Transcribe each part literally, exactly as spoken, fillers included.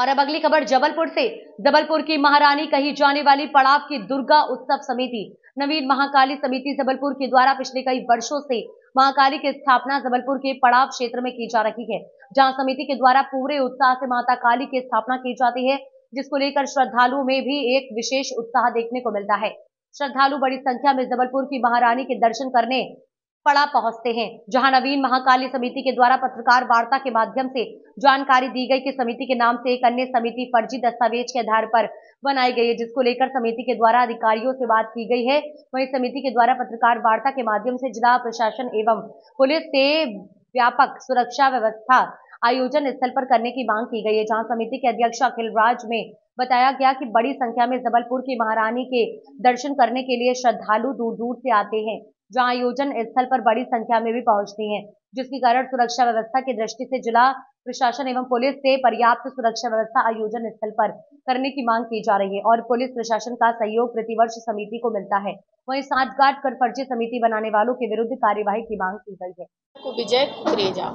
और अब अगली खबर जबलपुर से। जबलपुर की महारानी कही जाने वाली पड़ाव की दुर्गा उत्सव समिति नवीन महाकाली समिति जबलपुर के द्वारा पिछले कई वर्षों से महाकाली की स्थापना जबलपुर के पड़ाव क्षेत्र में की जा रही है, जहां समिति के द्वारा पूरे उत्साह से माता काली की स्थापना की जाती है, जिसको लेकर श्रद्धालुओं में भी एक विशेष उत्साह देखने को मिलता है। श्रद्धालु बड़ी संख्या में जबलपुर की महारानी के दर्शन करने पड़ा पहुंचते हैं, जहां नवीन महाकाली समिति के द्वारा पत्रकार वार्ता के माध्यम से जानकारी दी गई कि समिति के नाम से एक अन्य समिति फर्जी दस्तावेज के आधार पर बनाई गई है, जिसको लेकर समिति के द्वारा अधिकारियों से बात की गई है। वहीं समिति के द्वारा पत्रकार वार्ता के माध्यम से जिला प्रशासन एवं पुलिस से व्यापक सुरक्षा व्यवस्था आयोजन स्थल पर करने की मांग की गई है, जहां समिति के अध्यक्ष अखिल राज में बताया गया कि बड़ी संख्या में जबलपुर की महारानी के दर्शन करने के लिए श्रद्धालु दूर दूर से आते हैं, जहां आयोजन स्थल पर बड़ी संख्या में भी पहुंचती हैं, जिसके कारण सुरक्षा व्यवस्था की दृष्टि से जिला प्रशासन एवं पुलिस से पर्याप्त सुरक्षा व्यवस्था आयोजन स्थल पर करने की मांग की जा रही है और पुलिस प्रशासन का सहयोग प्रतिवर्ष समिति को मिलता है। वहीं सांठगांठ कर फर्जी समिति बनाने वालों के विरुद्ध कार्यवाही की मांग की गई है। विजय कुकरेजा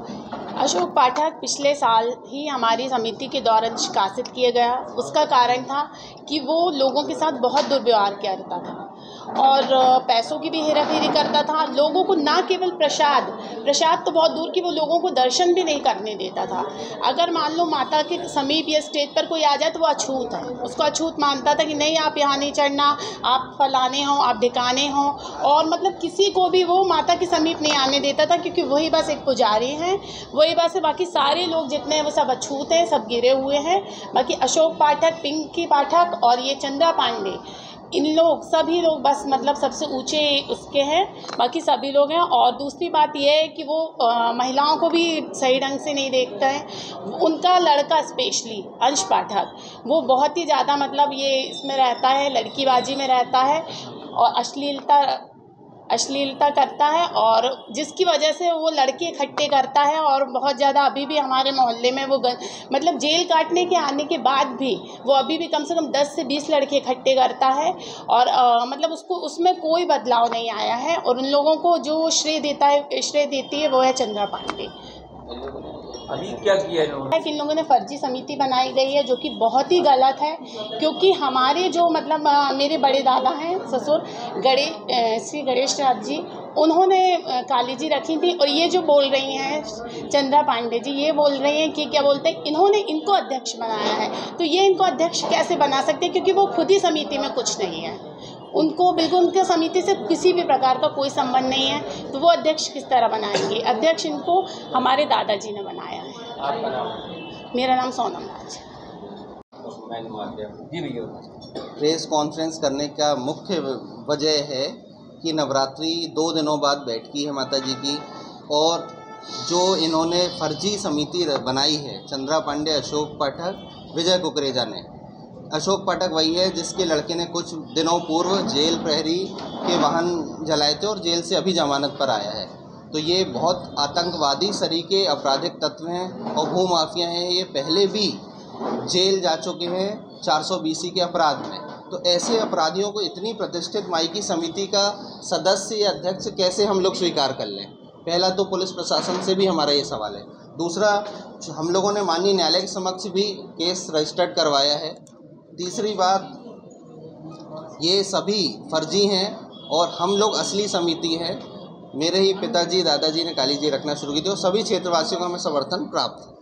अशोक पाठक पिछले साल ही हमारी समिति के द्वारा निष्कासित किया गया। उसका कारण था कि वो लोगों के साथ बहुत दुर्व्यवहार करता था और पैसों की भी हेराफेरी करता था। लोगों को ना केवल प्रसाद प्रसाद तो बहुत दूर की, वो लोगों को दर्शन भी नहीं करने देता था। अगर मान लो माता के समीप या स्टेज पर कोई आ जाए तो वो अछूत है, उसको अछूत मानता था कि नहीं, आप यहाँ नहीं चढ़ना, आप फलाने हों, आप ढिकाने हों, और मतलब किसी को भी वो माता के समीप नहीं आने देता था, क्योंकि वही बस एक पुजारी हैं, वही बस बाकी सारे लोग जितने हैं वो सब अछूत हैं, सब गिरे हुए हैं। बाकी अशोक पाठक, पिंकी पाठक और ये चंद्रा पांडे, इन लोग सभी लोग बस मतलब सबसे ऊंचे उसके हैं, बाकी सभी लोग हैं। और दूसरी बात यह है कि वो आ, महिलाओं को भी सही ढंग से नहीं देखता है। उनका लड़का स्पेशली अंश पाठक, वो बहुत ही ज़्यादा मतलब ये इसमें रहता है, लड़कीबाजी में रहता है और अश्लीलता अश्लीलता करता है, और जिसकी वजह से वो लड़के इकट्ठे करता है और बहुत ज़्यादा अभी भी हमारे मोहल्ले में वो गन, मतलब जेल काटने के आने के बाद भी वो अभी भी कम से कम दस से बीस लड़के इकट्ठे करता है। और आ, मतलब उसको उसमें कोई बदलाव नहीं आया है, और उन लोगों को जो श्रेय देता है श्रेय देती है वो है चंद्रा पांडे। अभी क्या किया इन्होंने? इन लोगों ने फर्जी समिति बनाई गई है, जो कि बहुत ही गलत है, क्योंकि हमारे जो मतलब आ, मेरे बड़े दादा हैं ससुर गणेश श्री गणेशराज जी, उन्होंने काली जी रखी थी, और ये जो बोल रही हैं चंद्रा पांडे जी, ये बोल रही हैं कि क्या बोलते हैं, इन्होंने इनको अध्यक्ष बनाया है। तो ये इनको अध्यक्ष कैसे बना सकते हैं, क्योंकि वो खुद ही समिति में कुछ नहीं है, उनको बिल्कुल उनके समिति से किसी भी प्रकार का कोई संबंध नहीं है, तो वो अध्यक्ष किस तरह बनाएंगे? अध्यक्ष इनको हमारे दादाजी ने बनाया है। आपका नाम? मेरा नाम सोनम राज। प्रेस कॉन्फ्रेंस करने का मुख्य वजह है कि नवरात्रि दो दिनों बाद बैठकी है माता जी की, और जो इन्होंने फर्जी समिति बनाई है चंद्रा पांडे, अशोक पाठक, विजय कुकरेजा ने, अशोक पाठक वही है जिसके लड़के ने कुछ दिनों पूर्व जेल प्रहरी के वाहन जलाए थे और जेल से अभी जमानत पर आया है। तो ये बहुत आतंकवादी सरीके आपराधिक तत्व हैं और भूमाफिया हैं। ये पहले भी जेल जा चुके हैं चार सौ बीसी के अपराध में। तो ऐसे अपराधियों को इतनी प्रतिष्ठित माई की समिति का सदस्य या अध्यक्ष कैसे हम लोग स्वीकार कर लें? पहला तो पुलिस प्रशासन से भी हमारा ये सवाल है। दूसरा, हम लोगों ने माननीय न्यायालय के समक्ष भी केस रजिस्टर्ड करवाया है। तीसरी बात, ये सभी फर्जी हैं और हम लोग असली समिति है। मेरे ही पिताजी दादाजी ने काली जी रखना शुरू की थी और सभी क्षेत्रवासियों का हमें समर्थन प्राप्त है।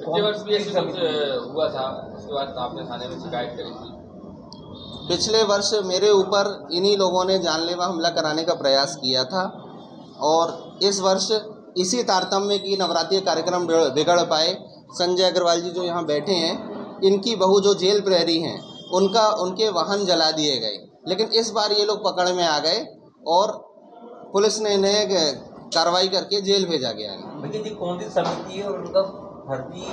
पिछले वर्ष भी ऐसा हुआ था, उसके बाद आपने थाने में शिकायत करी थी। पिछले वर्ष मेरे ऊपर इन्हीं लोगों ने जानलेवा हमला कराने का प्रयास किया था, और इस वर्ष इसी तारतम्य की नवरात्रि कार्यक्रम बिगड़ पाए। संजय अग्रवाल जी जो यहाँ बैठे हैं, इनकी बहू जो जेल प्रहरी हैं, उनका उनके वाहन जला दिए गए, लेकिन इस बार ये लोग पकड़ में आ गए और पुलिस ने इन्हें कार्रवाई करके जेल भेजा गया है। भैया जी, कौन सी समिति है और उनका भर्ती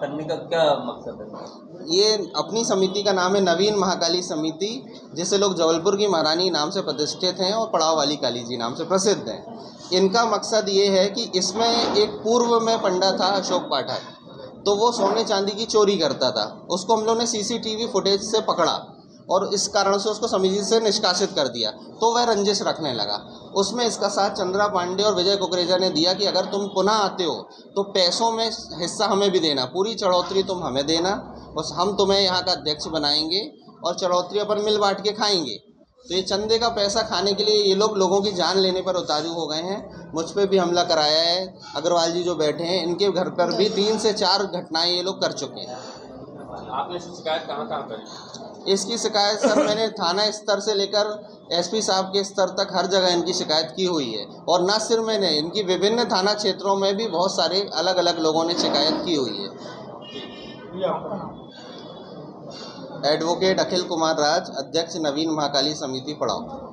करने का क्या मकसद है? ये अपनी समिति का नाम है नवीन महाकाली समिति, जिसे लोग जबलपुर की महारानी नाम से प्रतिष्ठित हैं और पड़ाव वाली काली जी नाम से प्रसिद्ध हैं। इनका मकसद ये है कि इसमें एक पूर्व में पंडा था अशोक पाठक, तो वो सोने चांदी की चोरी करता था। उसको हम लोगों ने सीसीटीवी फुटेज से पकड़ा और इस कारण से उसको समिति से निष्कासित कर दिया, तो वह रंजिश रखने लगा। उसमें इसका साथ चंद्रा पांडे और विजय कुकरेजा ने दिया कि अगर तुम पुनः आते हो तो पैसों में हिस्सा हमें भी देना, पूरी चढ़ोतरी तुम हमें देना, बस हम तुम्हें यहाँ का अध्यक्ष बनाएंगे और चढ़ोतरी अपन मिल बांट के खाएंगे। तो ये चंदे का पैसा खाने के लिए ये लोग लोगों की जान लेने पर उतारू हो गए हैं। मुझ पर भी हमला कराया है, अग्रवाल जी जो बैठे हैं इनके घर पर भी तीन से चार घटनाएं ये लोग कर चुके हैं। आपने इसकी शिकायत कहाँ कहाँ करी? इसकी शिकायत सर मैंने थाना स्तर से लेकर एसपी साहब के स्तर तक हर जगह इनकी शिकायत की हुई है, और न सिर्फ मैंने, इनकी विभिन्न थाना क्षेत्रों में भी बहुत सारे अलग अलग लोगों ने शिकायत की हुई है। एडवोकेट अखिल कुमार राज, अध्यक्ष नवीन महाकाली समिति, पढ़ाओ।